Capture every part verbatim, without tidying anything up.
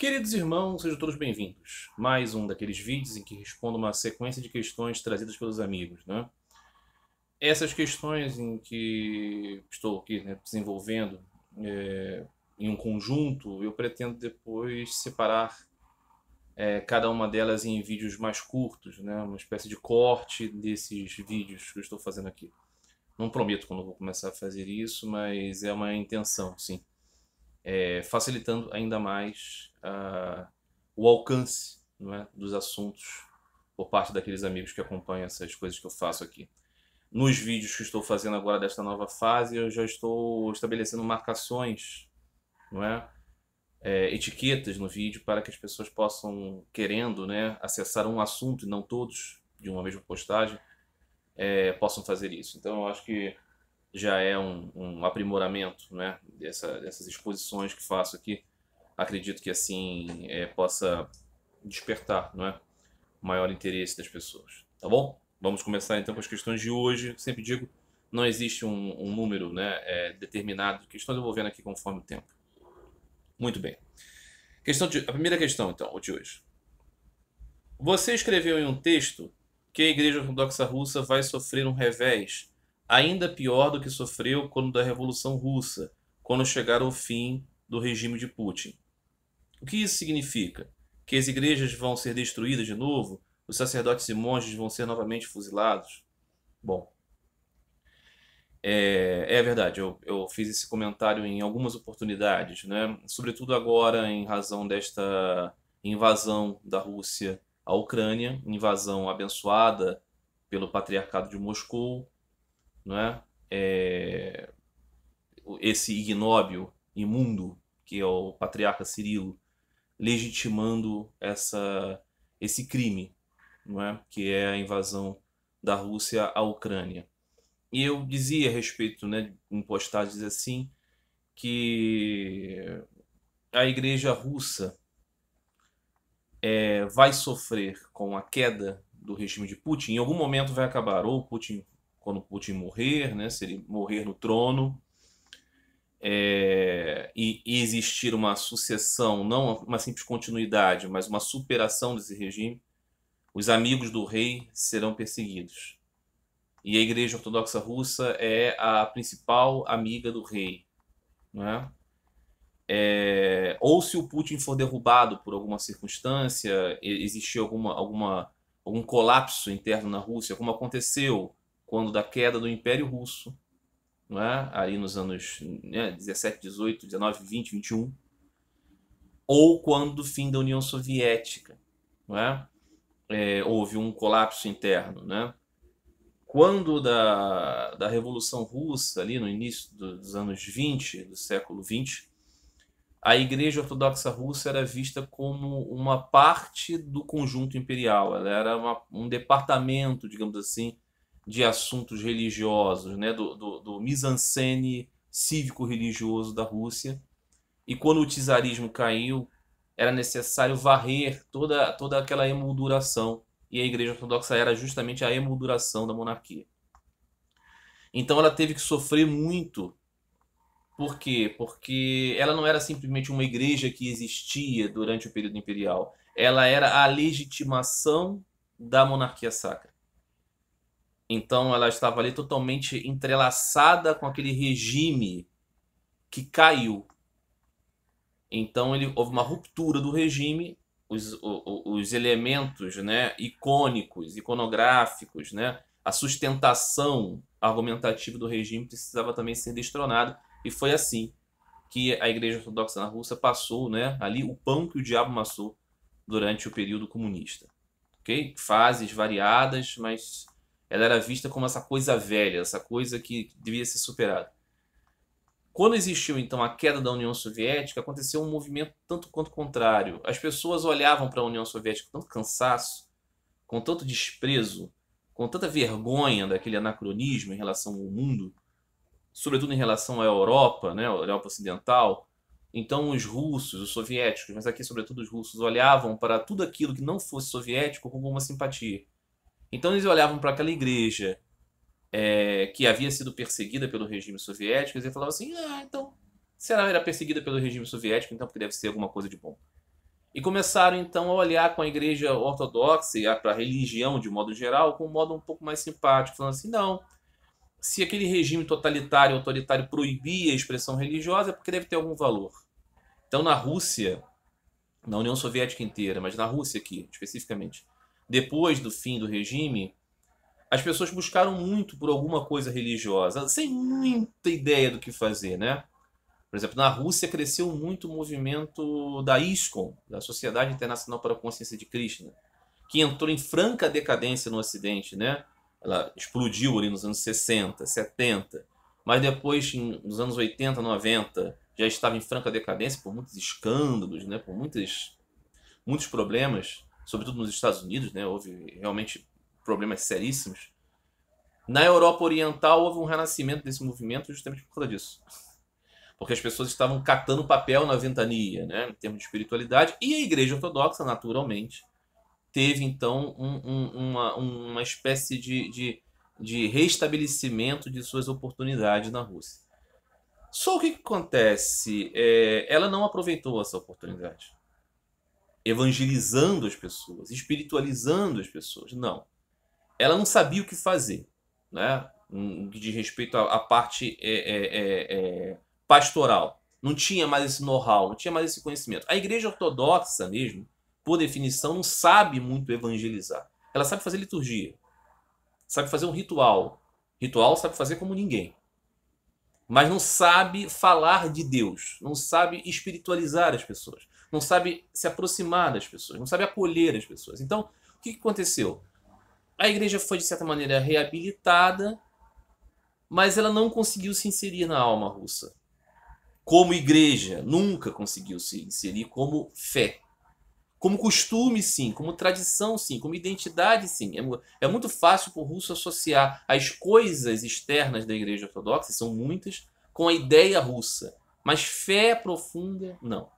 Queridos irmãos, sejam todos bem-vindos. Mais um daqueles vídeos em que respondo uma sequência de questões trazidas pelos amigos, né? Essas questões em que estou aqui, né, desenvolvendo é, em um conjunto, eu pretendo depois separar é, cada uma delas em vídeos mais curtos, né? Uma espécie de corte desses vídeos que eu estou fazendo aqui. Não prometo quando eu vou começar a fazer isso, mas é uma intenção, sim. É, facilitando ainda mais uh, o alcance, não é, dos assuntos por parte daqueles amigos que acompanham essas coisas que eu faço aqui. Nos vídeos que estou fazendo agora desta nova fase, eu já estou estabelecendo marcações, não é? É, etiquetas no vídeo para que as pessoas possam, querendo, né, acessar um assunto e não todos de uma mesma postagem, é, possam fazer isso. Então eu acho que já é um, um aprimoramento, né, dessa, dessas exposições que faço aqui. Acredito que assim é, possa despertar, não é, o maior interesse das pessoas. Tá bom? Vamos começar então com as questões de hoje. Sempre digo, não existe um, um número, né, é, determinado, que estou devolvendo aqui conforme o tempo. Muito bem. Questão de, a primeira questão, então, de hoje. Você escreveu em um texto que a Igreja Ortodoxa Russa vai sofrer um revés ainda pior do que sofreu quando da Revolução Russa, quando chegar ao fim do regime de Putin. O que isso significa? Que as igrejas vão ser destruídas de novo? Os sacerdotes e monges vão ser novamente fuzilados? Bom, é, é verdade, eu, eu fiz esse comentário em algumas oportunidades, né? Sobretudo agora em razão desta invasão da Rússia à Ucrânia, invasão abençoada pelo Patriarcado de Moscou, não é? É, esse ignóbil, imundo, que é o Patriarca Cirilo, legitimando essa, esse crime, não é? Que é a invasão da Rússia à Ucrânia. E eu dizia a respeito, né, em postagens assim, que a Igreja Russa é, vai sofrer com a queda do regime de Putin, em algum momento vai acabar, ou Putin... quando Putin morrer, né, se ele morrer no trono, é, e, e existir uma sucessão, não uma simples continuidade, mas uma superação desse regime, os amigos do rei serão perseguidos. E a Igreja Ortodoxa Russa é a principal amiga do rei, não é? É, ou se o Putin for derrubado por alguma circunstância, existir alguma, alguma, algum colapso interno na Rússia, como aconteceu quando da queda do Império Russo, não é? Ali nos anos, né, dezessete, dezoito, dezenove, vinte, vinte e um, ou quando do fim da União Soviética, não é? É, houve um colapso interno, né? Quando da, da Revolução Russa, ali no início dos anos vinte, do século vinte, a Igreja Ortodoxa Russa era vista como uma parte do conjunto imperial, ela era uma, um departamento, digamos assim, de assuntos religiosos, né, do, do, do mise-en-scène cívico-religioso da Rússia. E quando o czarismo caiu, era necessário varrer toda, toda aquela emolduração. E a Igreja Ortodoxa era justamente a emolduração da monarquia. Então ela teve que sofrer muito. Por quê? Porque ela não era simplesmente uma igreja que existia durante o período imperial. Ela era a legitimação da monarquia sacra. Então ela estava ali totalmente entrelaçada com aquele regime que caiu. Então ele, houve uma ruptura do regime, os, os, os elementos, né, icônicos, iconográficos, né, a sustentação argumentativa do regime precisava também ser destronada. E foi assim que a Igreja Ortodoxa na Rússia passou, né, ali o pão que o diabo amassou durante o período comunista. Okay? Fases variadas, mas... ela era vista como essa coisa velha, essa coisa que devia ser superada. Quando existiu, então, a queda da União Soviética, aconteceu um movimento tanto quanto contrário. As pessoas olhavam para a União Soviética com tanto cansaço, com tanto desprezo, com tanta vergonha daquele anacronismo em relação ao mundo, sobretudo em relação à Europa, né, a Europa Ocidental. Então os russos, os soviéticos, mas aqui sobretudo os russos, olhavam para tudo aquilo que não fosse soviético com uma simpatia. Então eles olhavam para aquela igreja é, que havia sido perseguida pelo regime soviético e falavam assim, ah, então, será que era perseguida pelo regime soviético, então porque deve ser alguma coisa de bom. E começaram então a olhar com a Igreja Ortodoxa e para a religião de modo geral com um modo um pouco mais simpático, falando assim, não, se aquele regime totalitário, autoritário proibia a expressão religiosa é porque deve ter algum valor. Então na Rússia, na União Soviética inteira, mas na Rússia aqui especificamente, depois do fim do regime, as pessoas buscaram muito por alguma coisa religiosa, sem muita ideia do que fazer, né? Por exemplo, na Rússia cresceu muito o movimento da ISKCON, da Sociedade Internacional para a Consciência de Krishna, que entrou em franca decadência no Ocidente, né? Ela explodiu ali nos anos sessenta, setenta, mas depois, nos anos oitenta, noventa, já estava em franca decadência por muitos escândalos, né? Por muitos, muitos problemas, sobretudo nos Estados Unidos, né? Houve realmente problemas seríssimos. Na Europa Oriental houve um renascimento desse movimento justamente por causa disso. Porque as pessoas estavam catando papel na ventania, né, em termos de espiritualidade. E a Igreja Ortodoxa, naturalmente, teve, então, um, um, uma, uma espécie de, de, de restabelecimento de suas oportunidades na Rússia. Só o que, que acontece? É, ela não aproveitou essa oportunidade. Evangelizando as pessoas, espiritualizando as pessoas. Não. Ela não sabia o que fazer, né, de respeito à, à parte... É, é, é, pastoral, não tinha mais esse know-how, não tinha mais esse conhecimento. A Igreja Ortodoxa mesmo, por definição, não sabe muito evangelizar. Ela sabe fazer liturgia, sabe fazer um ritual. Ritual sabe fazer como ninguém. Mas não sabe falar de Deus, não sabe espiritualizar as pessoas, não sabe se aproximar das pessoas, não sabe acolher as pessoas. Então, o que aconteceu? A Igreja foi, de certa maneira, reabilitada, mas ela não conseguiu se inserir na alma russa. Como igreja, nunca conseguiu se inserir como fé. Como costume, sim. Como tradição, sim. Como identidade, sim. É, é muito fácil para o russo associar as coisas externas da Igreja Ortodoxa, são muitas, com a ideia russa. Mas fé profunda, não.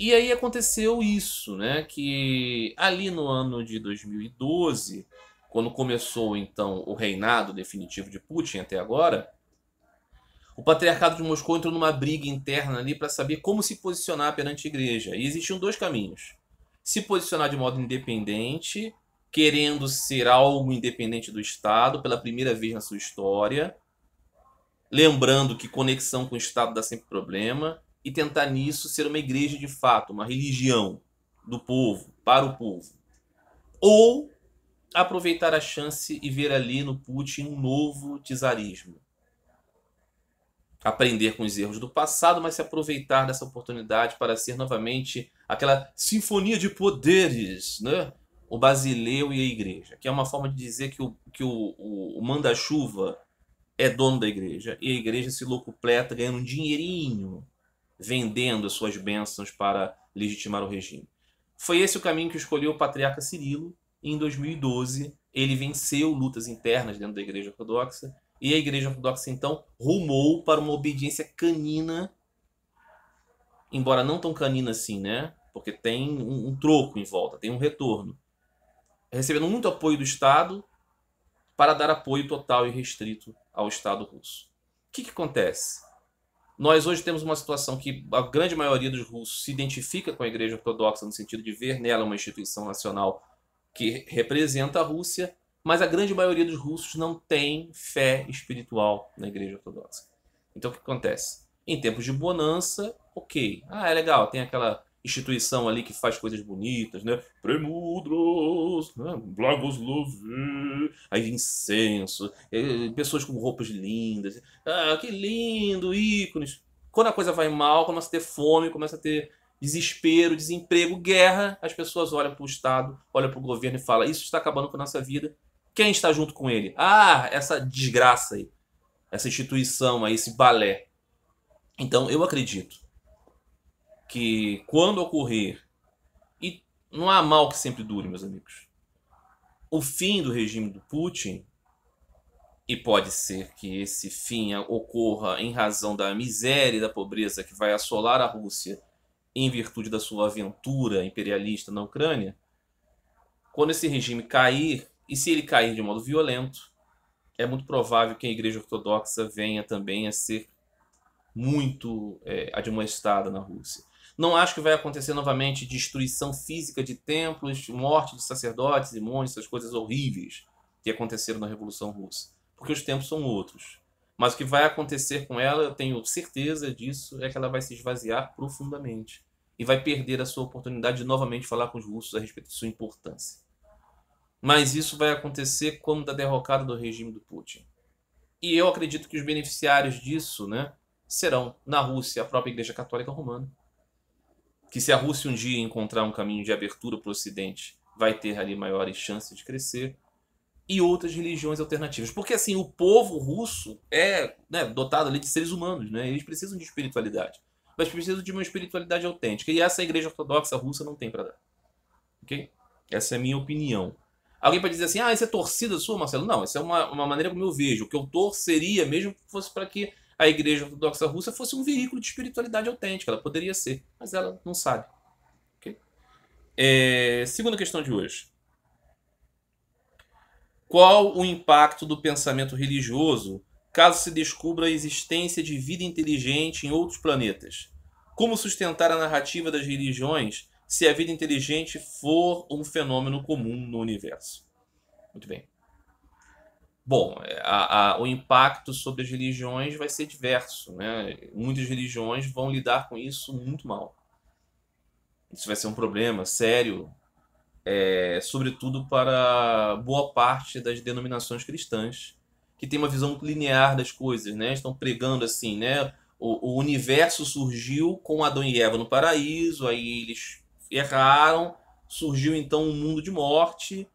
E aí aconteceu isso, né? Que ali no ano de dois mil e doze, quando começou então o reinado definitivo de Putin até agora, o Patriarcado de Moscou entrou numa briga interna ali para saber como se posicionar perante a igreja. E existiam dois caminhos. Se posicionar de modo independente, querendo ser algo independente do Estado, pela primeira vez na sua história, lembrando que conexão com o Estado dá sempre problema, e tentar nisso ser uma igreja de fato, uma religião do povo, para o povo. Ou aproveitar a chance e ver ali no Putin um novo czarismo. Aprender com os erros do passado, mas se aproveitar dessa oportunidade para ser novamente aquela sinfonia de poderes, né? O Basileu e a igreja, que é uma forma de dizer que o, que o, o, o manda-chuva é dono da igreja, e a igreja se locupleta ganhando um dinheirinho, vendendo as suas bênçãos para legitimar o regime. Foi esse o caminho que escolheu o Patriarca Cirilo, e em dois mil e doze ele venceu lutas internas dentro da Igreja Ortodoxa, e a Igreja Ortodoxa, então, rumou para uma obediência canina, embora não tão canina assim, né? Porque tem um, um troco em volta, tem um retorno. Recebendo muito apoio do Estado para dar apoio total e restrito ao Estado russo. O que, que acontece? Nós hoje temos uma situação que a grande maioria dos russos se identifica com a Igreja Ortodoxa no sentido de ver nela uma instituição nacional que representa a Rússia, mas a grande maioria dos russos não tem fé espiritual na Igreja Ortodoxa. Então o que acontece? Em tempos de bonança, ok. Ah, é legal, tem aquela instituição ali que faz coisas bonitas, né? Premudros, né? Blagoslovê, aí incenso, pessoas com roupas lindas. Ah, que lindo, ícones. Quando a coisa vai mal, começa a ter fome, começa a ter desespero, desemprego, guerra, as pessoas olham para o Estado, olham para o governo e falam, isso está acabando com a nossa vida. Quem está junto com ele? Ah, essa desgraça aí, essa instituição aí, esse balé. Então, eu acredito que quando ocorrer, e não há mal que sempre dure, meus amigos, o fim do regime do Putin, e pode ser que esse fim ocorra em razão da miséria e da pobreza que vai assolar a Rússia em virtude da sua aventura imperialista na Ucrânia, quando esse regime cair, e se ele cair de modo violento, é muito provável que a Igreja Ortodoxa venha também a ser muito é, admoestada na Rússia. Não acho que vai acontecer novamente destruição física de templos, morte de sacerdotes e monges, essas coisas horríveis que aconteceram na Revolução Russa, porque os tempos são outros. Mas o que vai acontecer com ela, eu tenho certeza disso, é que ela vai se esvaziar profundamente e vai perder a sua oportunidade de novamente falar com os russos a respeito de sua importância. Mas isso vai acontecer como da derrocada do regime do Putin. E eu acredito que os beneficiários disso, né, serão, na Rússia, a própria Igreja Católica Romana. Que se a Rússia um dia encontrar um caminho de abertura para o Ocidente, vai ter ali maiores chances de crescer. E outras religiões alternativas. Porque assim, o povo russo é, né, dotado ali de seres humanos, né? Eles precisam de espiritualidade. Mas precisam de uma espiritualidade autêntica. E essa Igreja Ortodoxa Russa não tem para dar. Ok? Essa é a minha opinião. Alguém pode dizer assim, ah, isso é torcida sua, Marcelo? Não, essa é uma, uma maneira como eu vejo. O que eu torceria mesmo fosse para que a Igreja Ortodoxa Russa fosse um veículo de espiritualidade autêntica. Ela poderia ser, mas ela não sabe. Okay? É, segunda questão de hoje. Qual o impacto do pensamento religioso caso se descubra a existência de vida inteligente em outros planetas? Como sustentar a narrativa das religiões se a vida inteligente for um fenômeno comum no universo? Muito bem. Bom, a, a, o impacto sobre as religiões vai ser diverso, né? Muitas religiões vão lidar com isso muito mal. Isso vai ser um problema sério. É, sobretudo para boa parte das denominações cristãs, que tem uma visão muito linear das coisas, né? Estão pregando assim, né? O, o universo surgiu com Adão e Eva no paraíso, aí eles erraram, surgiu então um mundo de morte,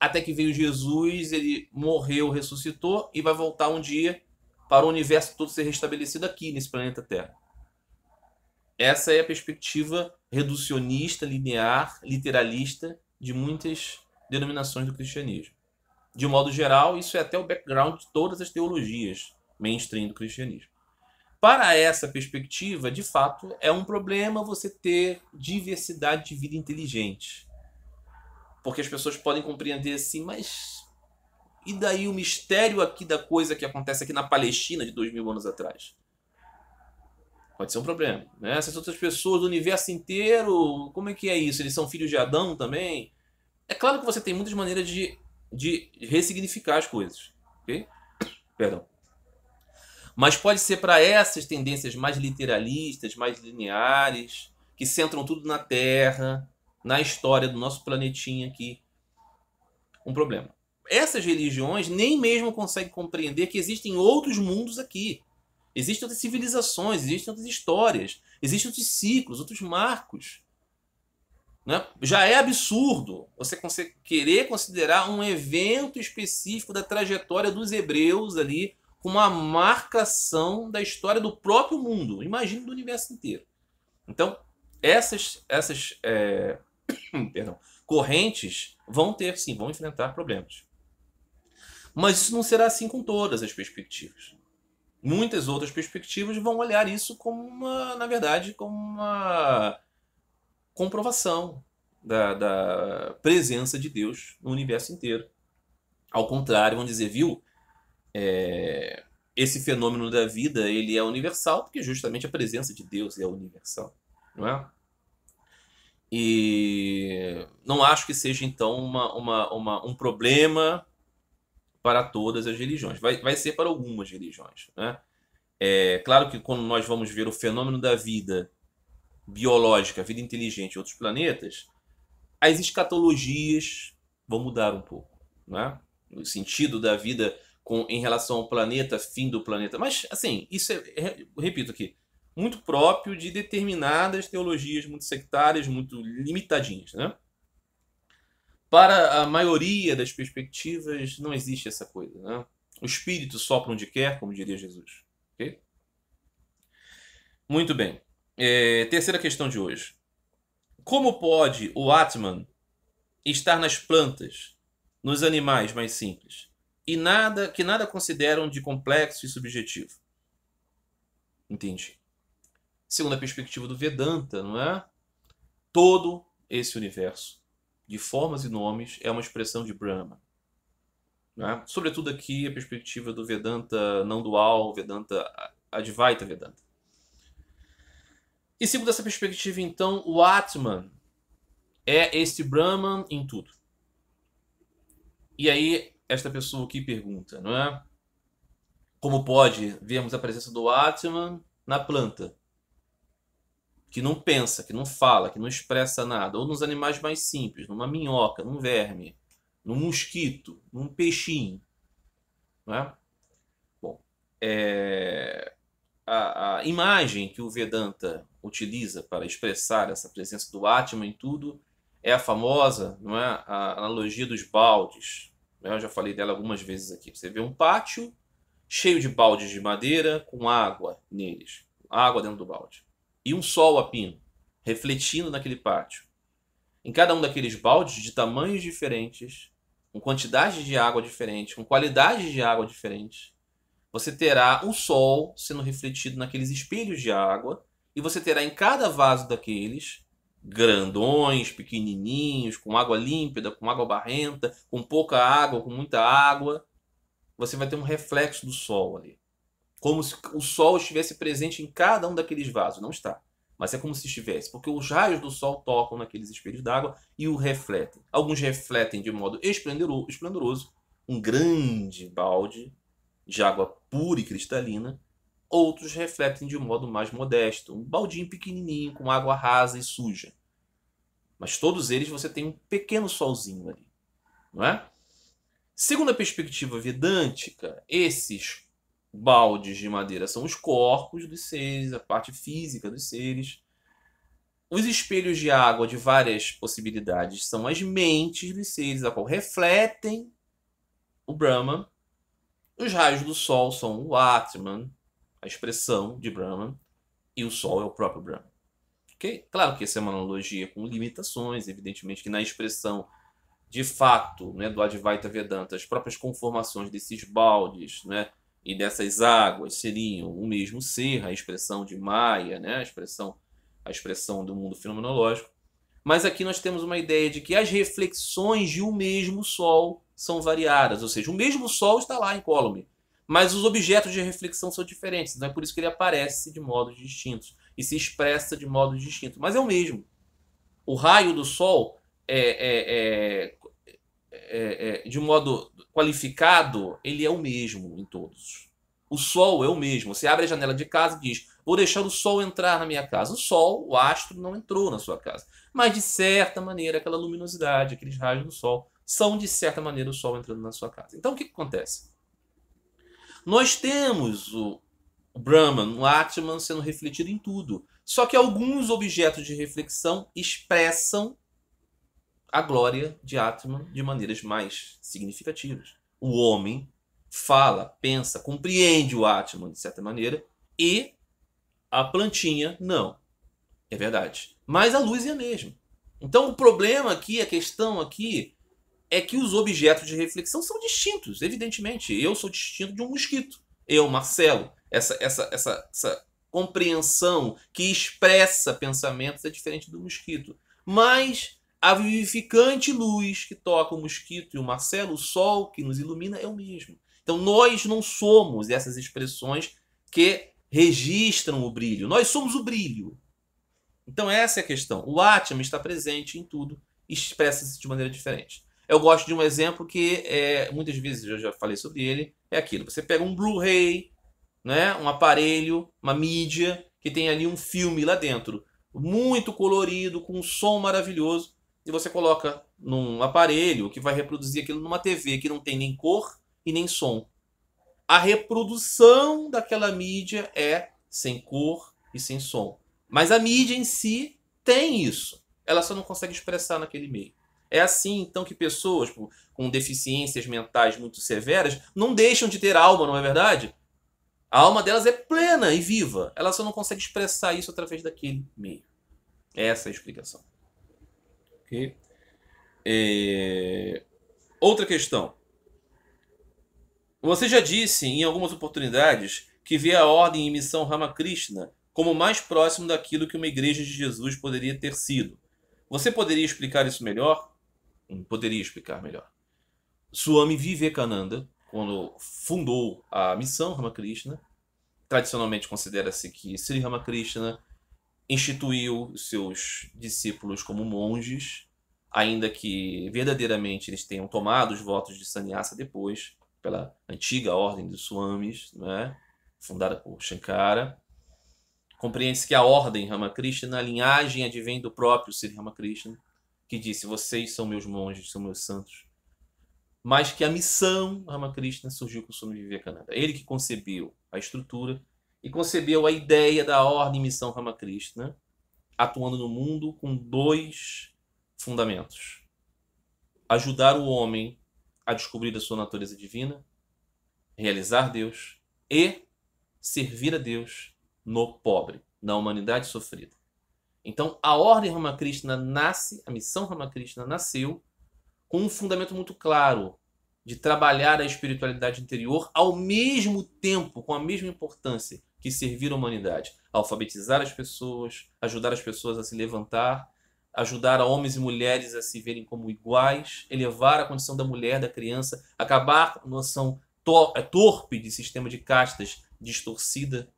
até que veio Jesus, ele morreu, ressuscitou e vai voltar um dia para o universo todo ser restabelecido aqui nesse planeta Terra. Essa é a perspectiva reducionista, linear, literalista de muitas denominações do cristianismo. De um modo geral, isso é até o background de todas as teologias mainstream do cristianismo. Para essa perspectiva, de fato, é um problema você ter diversidade de vida inteligente. Porque as pessoas podem compreender assim, mas e daí o mistério aqui da coisa que acontece aqui na Palestina de dois mil anos atrás? Pode ser um problema, né? Essas outras pessoas do universo inteiro, como é que é isso? Eles são filhos de Adão também? É claro que você tem muitas maneiras de, de ressignificar as coisas, ok? Perdão. Mas pode ser para essas tendências mais literalistas, mais lineares, que centram tudo na Terra, na história do nosso planetinha aqui, um problema. Essas religiões nem mesmo conseguem compreender que existem outros mundos aqui. Existem outras civilizações, existem outras histórias, existem outros ciclos, outros marcos. Né? Já é absurdo você querer considerar um evento específico da trajetória dos hebreus ali como uma marcação da história do próprio mundo. Imagina do universo inteiro. Então, essas, essas é... Perdão. correntes vão ter, sim, vão enfrentar problemas. Mas isso não será assim com todas as perspectivas. Muitas outras perspectivas vão olhar isso como uma, na verdade, como uma comprovação da, da presença de Deus no universo inteiro. Ao contrário, vão dizer, viu, é, esse fenômeno da vida ele é universal, porque justamente a presença de Deus é universal, não é? E não acho que seja, então, uma, uma, uma, um problema para todas as religiões. Vai, vai ser para algumas religiões, né? É claro que quando nós vamos ver o fenômeno da vida biológica, vida inteligente em outros planetas, as escatologias vão mudar um pouco, né? O sentido da vida com, em relação ao planeta, fim do planeta. Mas, assim, isso é, repito aqui, muito próprio de determinadas teologias muito sectárias, muito limitadinhas, né? Para a maioria das perspectivas, não existe essa coisa, né? O espírito sopra onde quer, como diria Jesus. Okay? Muito bem. É, terceira questão de hoje. Como pode o Atman estar nas plantas, nos animais mais simples, e nada que nada consideram de complexo e subjetivo? Entendi. Segundo a perspectiva do Vedanta, não é? Todo esse universo de formas e nomes, é uma expressão de Brahman. Né? Sobretudo aqui a perspectiva do Vedanta não dual, Vedanta Advaita Vedanta. E segundo essa perspectiva, então, o Atman é esse Brahman em tudo. E aí, esta pessoa aqui pergunta, não é? Como pode vermos a presença do Atman na planta, que não pensa, que não fala, que não expressa nada, ou nos animais mais simples, numa minhoca, num verme, num mosquito, num peixinho, não é? Bom, é... A, a imagem que o Vedanta utiliza para expressar essa presença do Atman em tudo é a famosa, não é, a analogia dos baldes. Eu já falei dela algumas vezes aqui. Você vê um pátio cheio de baldes de madeira com água neles, água dentro do balde, e um sol a pino, refletindo naquele pátio. Em cada um daqueles baldes, de tamanhos diferentes, com quantidade de água diferente, com qualidade de água diferente, você terá o sol sendo refletido naqueles espelhos de água, e você terá em cada vaso daqueles, grandões, pequenininhos, com água límpida, com água barrenta, com pouca água, com muita água, você vai ter um reflexo do sol ali. Como se o sol estivesse presente em cada um daqueles vasos. Não está, mas é como se estivesse, porque os raios do sol tocam naqueles espelhos d'água e o refletem. Alguns refletem de modo esplendoroso, um grande balde de água pura e cristalina, outros refletem de um modo mais modesto, um baldinho pequenininho com água rasa e suja. Mas todos eles você tem um pequeno solzinho ali, não é? Segundo a perspectiva vedântica, esses baldes de madeira são os corpos dos seres, a parte física dos seres. Os espelhos de água de várias possibilidades são as mentes dos seres, a qual refletem o Brahman. Os raios do sol são o Atman, a expressão de Brahman, e o sol é o próprio Brahman. Okay? Claro que essa é uma analogia com limitações, evidentemente que na expressão de fato, né, do Advaita Vedanta, as próprias conformações desses baldes, né, e dessas águas seriam o mesmo ser, a expressão de Maia, né, a expressão, a expressão do mundo fenomenológico. Mas aqui nós temos uma ideia de que as reflexões de um mesmo sol são variadas, ou seja, o mesmo sol está lá em incólume, mas os objetos de reflexão são diferentes, então é por isso que ele aparece de modos distintos e se expressa de modos distintos, mas é o mesmo. O raio do sol é, é, é, é, é de modo qualificado, ele é o mesmo em todos. O sol é o mesmo. Você abre a janela de casa e diz: vou deixar o sol entrar na minha casa. O sol, o astro, não entrou na sua casa. Mas, de certa maneira, aquela luminosidade, aqueles raios do sol, são, de certa maneira, o sol entrando na sua casa. Então, o que acontece? Nós temos o Brahman, o Atman, sendo refletido em tudo. Só que alguns objetos de reflexão expressam a glória de Atman de maneiras mais significativas. O homem fala, pensa, compreende o Atman de certa maneira, e a plantinha não. É verdade. Mas a luz é a mesma. Então o problema aqui, a questão aqui, é que os objetos de reflexão são distintos, evidentemente. Eu sou distinto de um mosquito. Eu, Marcelo, essa, essa, essa, essa compreensão que expressa pensamentos é diferente do mosquito. Mas a vivificante luz que toca o mosquito e o Marcelo, o sol que nos ilumina, é o mesmo. Então, nós não somos essas expressões que registram o brilho. Nós somos o brilho. Então, essa é a questão. O Atman está presente em tudo e expressa-se de maneira diferente. Eu gosto de um exemplo que é, muitas vezes eu já falei sobre ele. É aquilo. Você pega um Blu-ray, né, um aparelho, uma mídia, que tem ali um filme lá dentro, muito colorido, com um som maravilhoso, e você coloca num aparelho que vai reproduzir aquilo numa T V que não tem nem cor e nem som. A reprodução daquela mídia é sem cor e sem som. Mas a mídia em si tem isso. Ela só não consegue expressar naquele meio. É assim, então, que pessoas com deficiências mentais muito severas não deixam de ter alma, não é verdade? A alma delas é plena e viva. Ela só não consegue expressar isso através daquele meio. Essa é a explicação. Ok? É... Outra questão. Você já disse em algumas oportunidades que vê a ordem e missão Ramakrishna como mais próximo daquilo que uma igreja de Jesus poderia ter sido. Você poderia explicar isso melhor? Poderia explicar melhor. Swami Vivekananda, quando fundou a missão Ramakrishna, tradicionalmente considera-se que Sri Ramakrishna instituiu seus discípulos como monges, ainda que verdadeiramente eles tenham tomado os votos de sannyasa depois, pela antiga ordem dos Swamis, né, fundada por Shankara. Compreende-se que a ordem Ramakrishna, a linhagem advém do próprio Sri Ramakrishna, que disse, vocês são meus monges, são meus santos. Mas que a missão Ramakrishna surgiu com o Swami Vivekananda. Ele que concebeu a estrutura e concebeu a ideia da ordem Missão Ramakrishna, atuando no mundo com dois fundamentos. Ajudar o homem a descobrir a sua natureza divina, realizar Deus e servir a Deus no pobre, na humanidade sofrida. Então, a ordem Ramakrishna nasce, a missão Ramakrishna nasceu com um fundamento muito claro de trabalhar a espiritualidade interior ao mesmo tempo, com a mesma importância que servir a humanidade. Alfabetizar as pessoas, ajudar as pessoas a se levantar, ajudar a homens e mulheres a se verem como iguais, elevar a condição da mulher, da criança, acabar com a noção tor- torpe de sistema de castas distorcida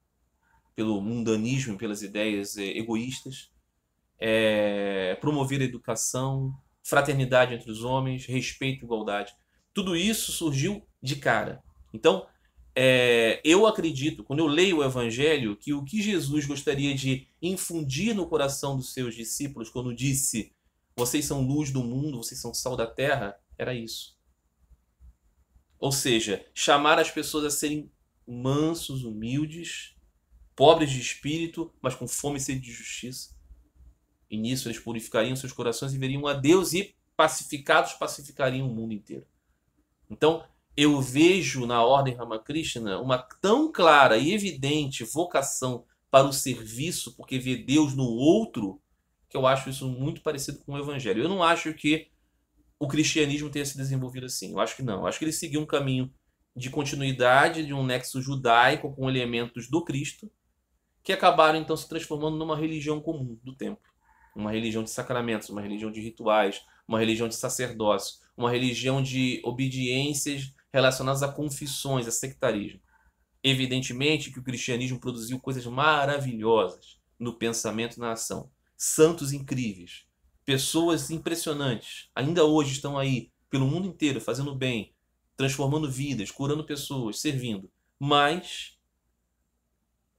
pelo mundanismo, pelas ideias egoístas, é, promover a educação, fraternidade entre os homens, respeito e igualdade. Tudo isso surgiu de cara. Então, é, eu acredito, quando eu leio o Evangelho, que o que Jesus gostaria de infundir no coração dos seus discípulos, quando disse, vocês são luz do mundo, vocês são sal da terra, era isso. Ou seja, chamar as pessoas a serem mansos, humildes, pobres de espírito, mas com fome e sede de justiça. E nisso eles purificariam seus corações e veriam a Deus e, pacificados, pacificariam o mundo inteiro. Então, eu vejo na Ordem Ramakrishna uma tão clara e evidente vocação para o serviço, porque vê Deus no outro, que eu acho isso muito parecido com o Evangelho. Eu não acho que o cristianismo tenha se desenvolvido assim. Eu acho que não. Eu acho que ele seguiu um caminho de continuidade, de um nexo judaico com elementos do Cristo, que acabaram então se transformando numa religião comum do tempo. Uma religião de sacramentos, uma religião de rituais, uma religião de sacerdócio, uma religião de obediências relacionadas a confissões, a sectarismo. Evidentemente que o cristianismo produziu coisas maravilhosas no pensamento e na ação. Santos incríveis, pessoas impressionantes, ainda hoje estão aí pelo mundo inteiro fazendo bem, transformando vidas, curando pessoas, servindo. Mas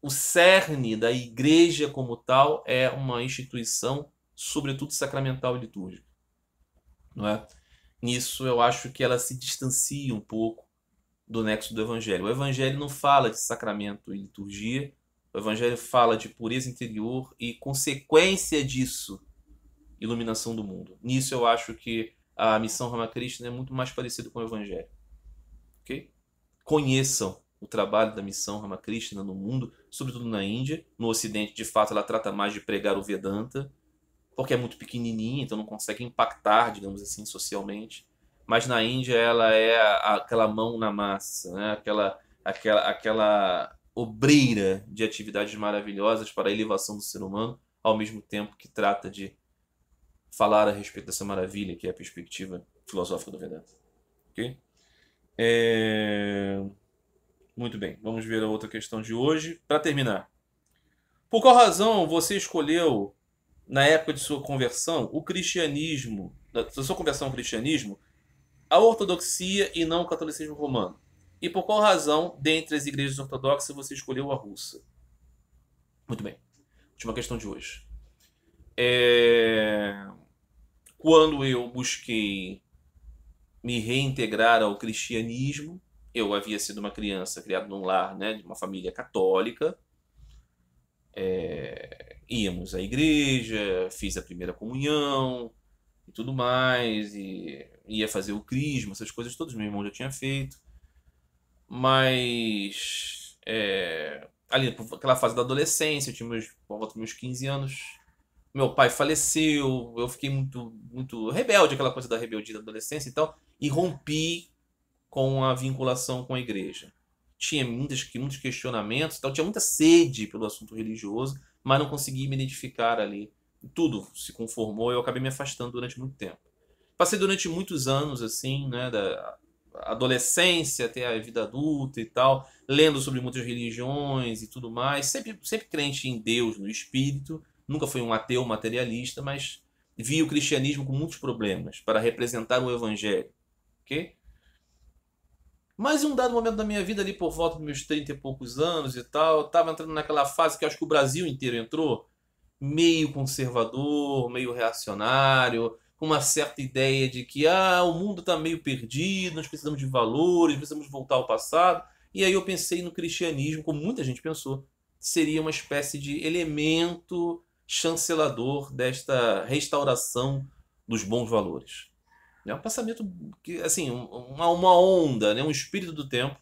o cerne da igreja como tal é uma instituição, sobretudo sacramental e litúrgica. Não é? Nisso eu acho que ela se distancia um pouco do nexo do Evangelho. O Evangelho não fala de sacramento e liturgia, o Evangelho fala de pureza interior e consequência disso, iluminação do mundo. Nisso eu acho que a missão Ramakrishna é muito mais parecida com o Evangelho. Okay? Conheçam o trabalho da missão Ramakrishna no mundo, sobretudo na Índia. No Ocidente, de fato, ela trata mais de pregar o Vedanta, porque é muito pequenininha, então não consegue impactar, digamos assim, socialmente. Mas na Índia ela é aquela mão na massa, né? aquela, aquela, aquela obreira de atividades maravilhosas para a elevação do ser humano, ao mesmo tempo que trata de falar a respeito dessa maravilha, que é a perspectiva filosófica do Vedanta. Ok? É... Muito bem, vamos ver a outra questão de hoje. Para terminar, por qual razão você escolheu, na época de sua conversão, o cristianismo, da sua conversão ao cristianismo, a ortodoxia e não o catolicismo romano? E por qual razão, dentre as igrejas ortodoxas, você escolheu a russa? Muito bem, última questão de hoje. É... Quando eu busquei me reintegrar ao cristianismo, eu havia sido uma criança criada num lar, né, de uma família católica. É, íamos à igreja, fiz a primeira comunhão e tudo mais. E ia fazer o crisma, essas coisas todas. Meu irmão já tinha feito. Mas é, ali naquela fase da adolescência, eu tinha meus, por volta dos meus quinze anos. Meu pai faleceu, eu fiquei muito, muito rebelde, aquela coisa da rebeldia da adolescência e tal. E rompi com a vinculação com a igreja. Tinha muitos, muitos questionamentos, então tinha muita sede pelo assunto religioso, mas não consegui me identificar ali. Tudo se conformou e eu acabei me afastando durante muito tempo. Passei durante muitos anos, assim, né, da adolescência até a vida adulta e tal, lendo sobre muitas religiões e tudo mais, sempre, sempre crente em Deus, no Espírito, nunca foi um ateu materialista, mas via o cristianismo com muitos problemas para representar o evangelho. Okay? Mas em um dado momento da minha vida, ali por volta dos meus trinta e poucos anos e tal, eu estava entrando naquela fase que eu acho que o Brasil inteiro entrou, meio conservador, meio reacionário, com uma certa ideia de que ah, o mundo está meio perdido, nós precisamos de valores, precisamos voltar ao passado. E aí eu pensei no cristianismo, como muita gente pensou, seria uma espécie de elemento chancelador desta restauração dos bons valores. É um pensamento, que, assim, uma, uma onda, né? Um espírito do tempo.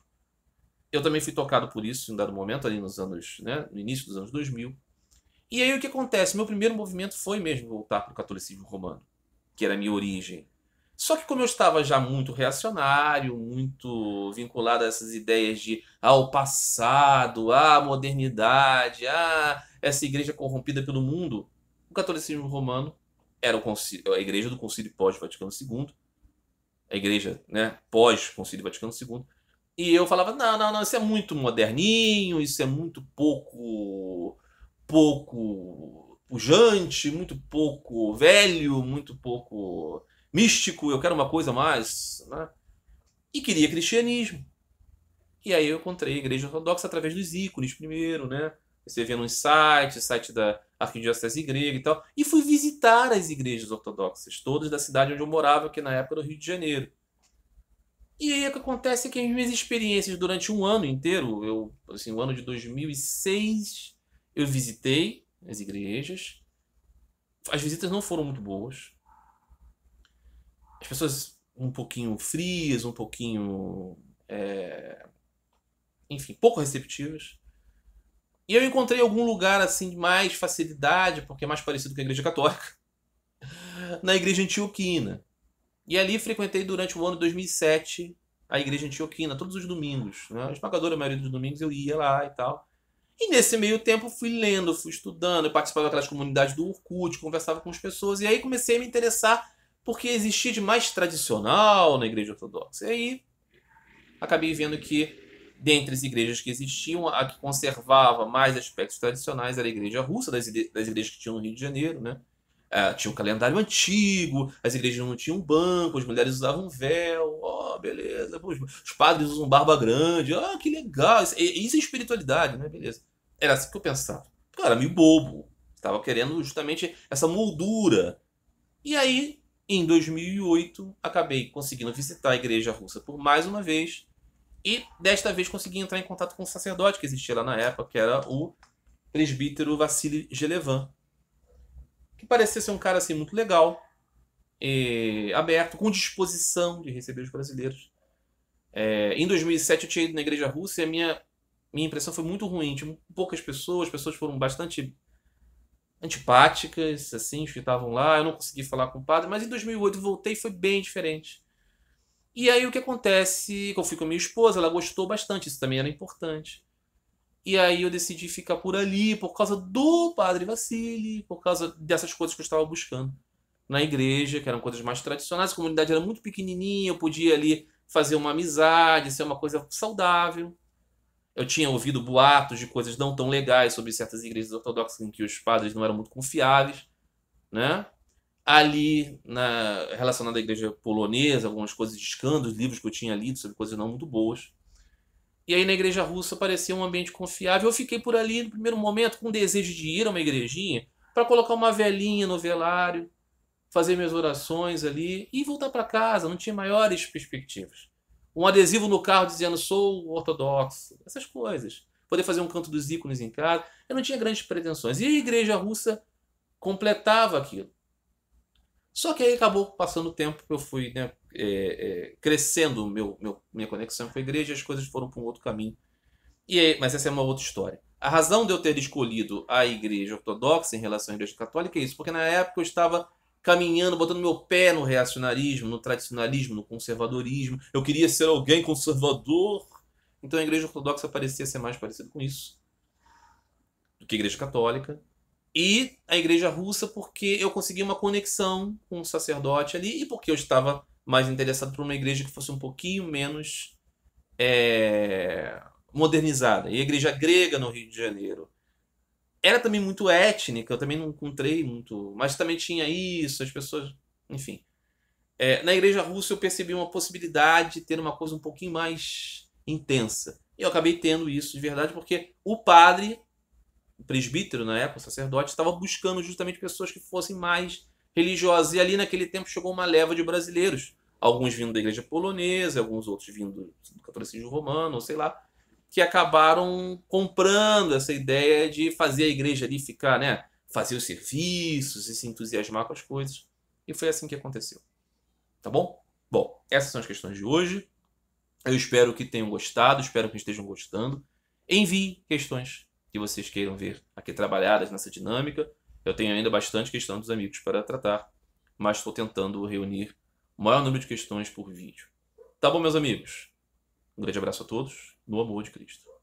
Eu também fui tocado por isso em um dado momento, ali nos anos, né? No início dos anos dois mil. E aí o que acontece? Meu primeiro movimento foi mesmo voltar para o catolicismo romano, que era a minha origem. Só que como eu estava já muito reacionário, muito vinculado a essas ideias de ao passado, à modernidade, a essa igreja corrompida pelo mundo, o catolicismo romano era o concílio, a igreja do concílio pós-Vaticano segundo, a igreja, né, pós-concílio Vaticano segundo, e eu falava, não, não, não, isso é muito moderninho, isso é muito pouco, pouco pujante, muito pouco velho, muito pouco... místico, eu quero uma coisa mais, né? E queria cristianismo. E aí eu encontrei a Igreja Ortodoxa através dos ícones primeiro, né? Você vê nos sites, site da Arquidiocese Grega e tal. E fui visitar as igrejas ortodoxas, todas da cidade onde eu morava, que na época era o Rio de Janeiro. E aí o que acontece é que as minhas experiências durante um ano inteiro, eu, assim, o ano de dois mil e seis, eu visitei as igrejas. As visitas não foram muito boas. As pessoas um pouquinho frias, um pouquinho, é... enfim, pouco receptivas. E eu encontrei algum lugar assim de mais facilidade, porque é mais parecido com a Igreja Católica, na Igreja Antioquina. E ali frequentei durante o ano de dois mil e sete a Igreja Antioquina, todos os domingos. Né? A esmagadora maioria dos domingos eu ia lá e tal. E nesse meio tempo fui lendo, fui estudando, eu participava daquelas comunidades do Urkut, conversava com as pessoas, e aí comecei a me interessar porque existia de mais tradicional na Igreja Ortodoxa. E aí acabei vendo que, dentre as igrejas que existiam, a que conservava mais aspectos tradicionais era a Igreja Russa, das igrejas que tinham no Rio de Janeiro, né? Ah, tinha um calendário antigo, as igrejas não tinham banco, as mulheres usavam véu, oh, beleza, pô, os padres usam barba grande, ah, que legal, isso, isso é espiritualidade, né? Beleza. Era assim que eu pensava. Cara, meio bobo, estava querendo justamente essa moldura. E aí... em dois mil e oito, acabei conseguindo visitar a Igreja Russa por mais uma vez e, desta vez, consegui entrar em contato com um sacerdote que existia lá na época, que era o Presbítero Vassili Gelevan, que parecia ser um cara assim, muito legal, e aberto, com disposição de receber os brasileiros. É, em dois mil e sete, eu tinha ido na Igreja Russa e a minha, minha impressão foi muito ruim. Tinha poucas pessoas, as pessoas foram bastante... antipáticas, assim, os que estavam lá, eu não consegui falar com o padre, mas em dois mil e oito voltei e foi bem diferente. E aí o que acontece, eu fui com a minha esposa, ela gostou bastante, isso também era importante. E aí eu decidi ficar por ali, por causa do padre Vassili, por causa dessas coisas que eu estava buscando na igreja, que eram coisas mais tradicionais, a comunidade era muito pequenininha, eu podia ali fazer uma amizade, ser uma coisa saudável. Eu tinha ouvido boatos de coisas não tão legais sobre certas igrejas ortodoxas em que os padres não eram muito confiáveis, né? Ali, na, relacionado à igreja polonesa, algumas coisas de escândalos, livros que eu tinha lido sobre coisas não muito boas. E aí na igreja russa parecia um ambiente confiável. Eu fiquei por ali no primeiro momento com o desejo de ir a uma igrejinha para colocar uma velinha no velário, fazer minhas orações ali e voltar para casa. Não tinha maiores perspectivas. Um adesivo no carro dizendo, sou ortodoxo, essas coisas. Poder fazer um canto dos ícones em casa. Eu não tinha grandes pretensões. E a igreja russa completava aquilo. Só que aí acabou passando o tempo, eu fui, né, é, é, crescendo meu, meu, minha conexão com a igreja, as coisas foram para um outro caminho. E aí, mas essa é uma outra história. A razão de eu ter escolhido a igreja ortodoxa em relação à igreja católica é isso, porque na época eu estava... caminhando, botando meu pé no reacionarismo, no tradicionalismo, no conservadorismo. Eu queria ser alguém conservador. Então a Igreja Ortodoxa parecia ser mais parecida com isso do que a Igreja Católica. E a Igreja Russa porque eu consegui uma conexão com um sacerdote ali e porque eu estava mais interessado por uma igreja que fosse um pouquinho menos é, modernizada. E a Igreja Grega no Rio de Janeiro era também muito étnica, eu também não encontrei muito, mas também tinha isso, as pessoas, enfim. É, na Igreja Russa eu percebi uma possibilidade de ter uma coisa um pouquinho mais intensa. E eu acabei tendo isso de verdade porque o padre, o presbítero na época, o sacerdote, estava buscando justamente pessoas que fossem mais religiosas. E ali naquele tempo chegou uma leva de brasileiros, alguns vindo da igreja polonesa, alguns outros vindo do catolicismo romano, ou sei lá, que acabaram comprando essa ideia de fazer a igreja ali ficar, né, fazer os serviços e se entusiasmar com as coisas. E foi assim que aconteceu. Tá bom? Bom, essas são as questões de hoje. Eu espero que tenham gostado, espero que estejam gostando. Enviem questões que vocês queiram ver aqui trabalhadas nessa dinâmica. Eu tenho ainda bastante questão dos amigos para tratar, mas estou tentando reunir o maior número de questões por vídeo. Tá bom, meus amigos? Um grande abraço a todos, no amor de Cristo.